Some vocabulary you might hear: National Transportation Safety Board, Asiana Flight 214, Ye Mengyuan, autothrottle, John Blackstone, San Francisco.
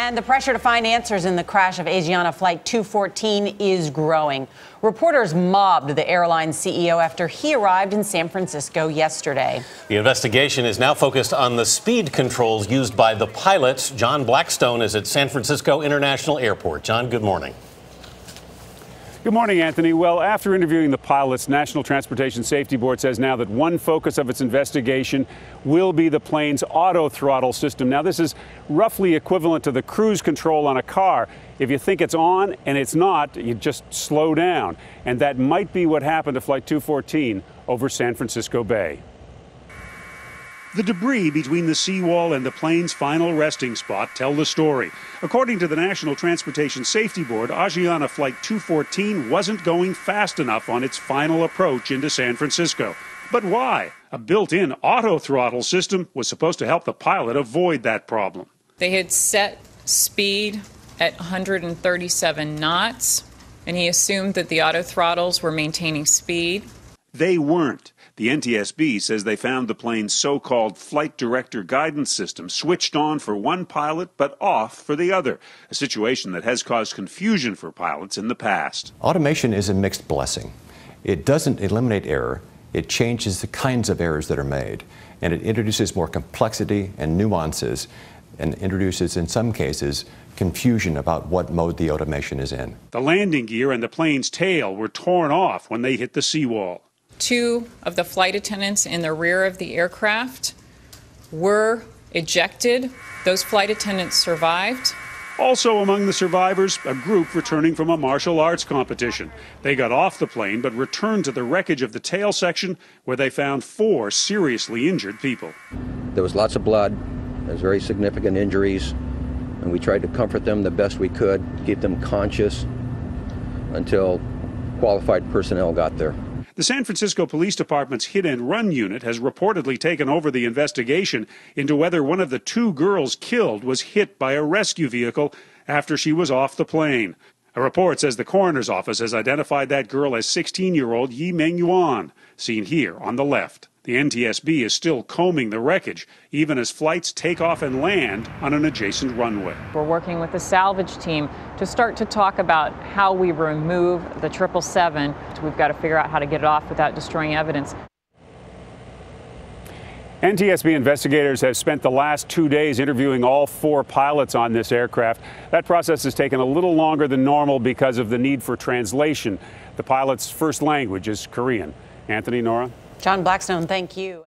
And the pressure to find answers in the crash of Asiana Flight 214 is growing. Reporters mobbed the airline's CEO after he arrived in San Francisco yesterday. The investigation is now focused on the speed controls used by the pilots. John Blackstone is at San Francisco International Airport. John, good morning. Good morning, Anthony. Well, after interviewing the pilots, National Transportation Safety Board says now that one focus of its investigation will be the plane's auto throttle system. Now, this is roughly equivalent to the cruise control on a car. If you think it's on and it's not, you just slow down. And that might be what happened to Flight 214 over San Francisco Bay. The debris between the seawall and the plane's final resting spot tell the story. According to the National Transportation Safety Board, Asiana Flight 214 wasn't going fast enough on its final approach into San Francisco. But why? A built-in auto throttle system was supposed to help the pilot avoid that problem. They had set speed at 137 knots, and he assumed that the auto throttles were maintaining speed. They weren't. The NTSB says they found the plane's so-called flight director guidance system switched on for one pilot but off for the other, a situation that has caused confusion for pilots in the past. Automation is a mixed blessing. It doesn't eliminate error. It changes the kinds of errors that are made, and it introduces more complexity and nuances, and introduces, in some cases, confusion about what mode the automation is in. The landing gear and the plane's tail were torn off when they hit the seawall. Two of the flight attendants in the rear of the aircraft were ejected. Those flight attendants survived. Also among the survivors, a group returning from a martial arts competition. They got off the plane but returned to the wreckage of the tail section, where they found four seriously injured people. There was lots of blood. There was very significant injuries, and we tried to comfort them the best we could, keep them conscious until qualified personnel got there. The San Francisco Police Department's hit-and-run unit has reportedly taken over the investigation into whether one of the two girls killed was hit by a rescue vehicle after she was off the plane. A report says the coroner's office has identified that girl as 16-year-old Ye Mengyuan, seen here on the left. The NTSB is still combing the wreckage, even as flights take off and land on an adjacent runway. We're working with the salvage team to start to talk about how we remove the 777. We've got to figure out how to get it off without destroying evidence. NTSB investigators have spent the last 2 days interviewing all four pilots on this aircraft. That process has taken a little longer than normal because of the need for translation. The pilot's first language is Korean. Anthony, Nora. John Blackstone, thank you.